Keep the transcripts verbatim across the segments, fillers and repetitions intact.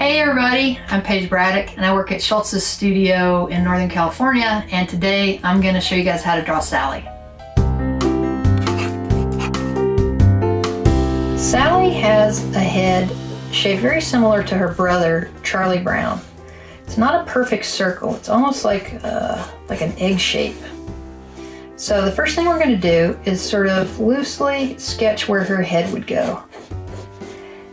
Hey everybody, I'm Paige Braddock and I work at Schultz's Studio in Northern California, and today I'm going to show you guys how to draw Sally. Sally has a head shaped very similar to her brother Charlie Brown. It's not a perfect circle, it's almost like, uh, like an egg shape. So the first thing we're going to do is sort of loosely sketch where her head would go.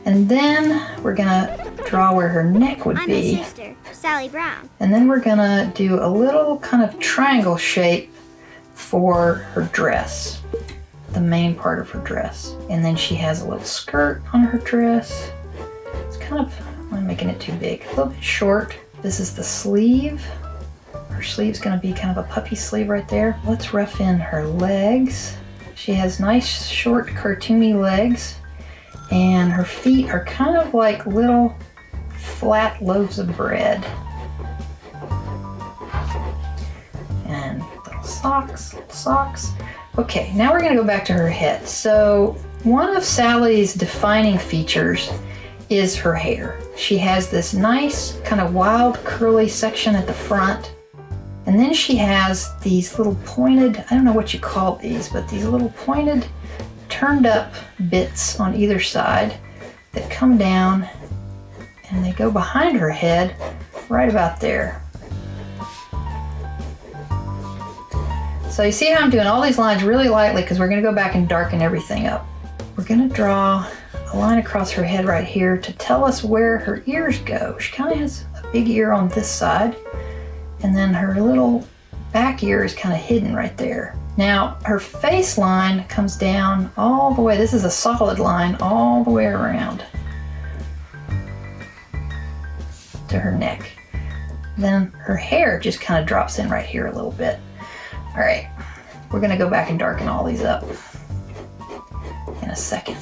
And then we're going to draw where her neck would I'm be. Sister, Sally Brown. And then we're going to do a little kind of triangle shape for her dress, the main part of her dress. And then she has a little skirt on her dress. It's kind of, I'm making it too big, a little bit short. This is the sleeve. Her sleeve's going to be kind of a puffy sleeve right there. Let's rough in her legs. She has nice, short, cartoony legs. And her feet are kind of like little flat loaves of bread. And little socks, little socks. Okay, now we're gonna go back to her head. So one of Sally's defining features is her hair. She has this nice kind of wild curly section at the front. And then she has these little pointed, I don't know what you call these, but these little pointed turned up bits on either side that come down and they go behind her head right about there. So you see how I'm doing all these lines really lightly because we're going to go back and darken everything up. We're going to draw a line across her head right here to tell us where her ears go. She kind of has a big ear on this side and then her little back ear is kind of hidden right there. Now, her face line comes down all the way. This is a solid line all the way around to her neck. Then her hair just kind of drops in right here a little bit. All right, we're gonna go back and darken all these up in a second.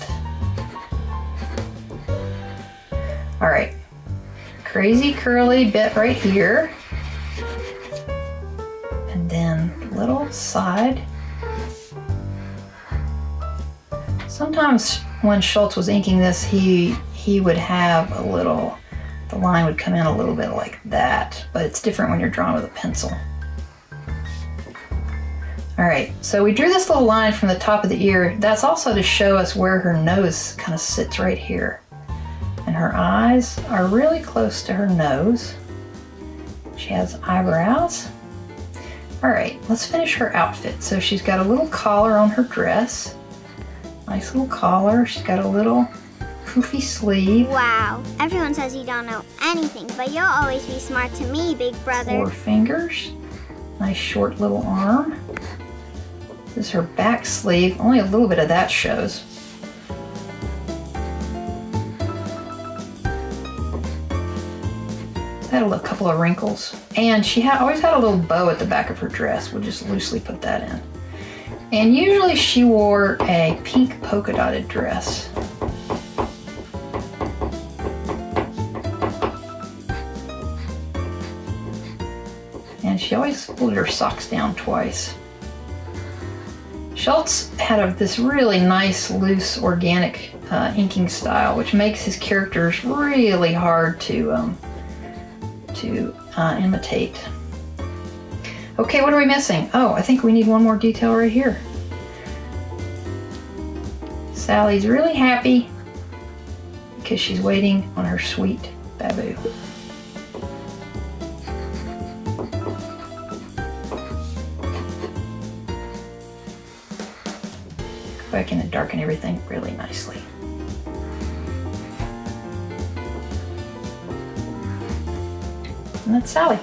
All right, crazy curly bit right here. Little side. Sometimes when Schultz was inking this, he he would have a little, the line would come in a little bit like that, but it's different when you're drawing with a pencil. All right, so we drew this little line from the top of the ear. That's also to show us where her nose kind of sits right here. And her eyes are really close to her nose. She has eyebrows. All right, let's finish her outfit. So she's got a little collar on her dress. Nice little collar. She's got a little poofy sleeve. Wow, everyone says you don't know anything, but you'll always be smart to me, big brother. Four fingers. Nice short little arm. This is her back sleeve. Only a little bit of that shows. Had a couple of wrinkles, and she had always had a little bow at the back of her dress. We'll just loosely put that in. And usually she wore a pink polka dotted dress. And she always pulled her socks down twice. Schultz had a, this really nice, loose, organic uh, inking style, which makes his characters really hard to um, to uh, imitate. Okay, what are we missing? Oh, I think we need one more detail right here. Sally's really happy because she's waiting on her sweet Babu. Go back in and darken everything really nicely. And that's Sally.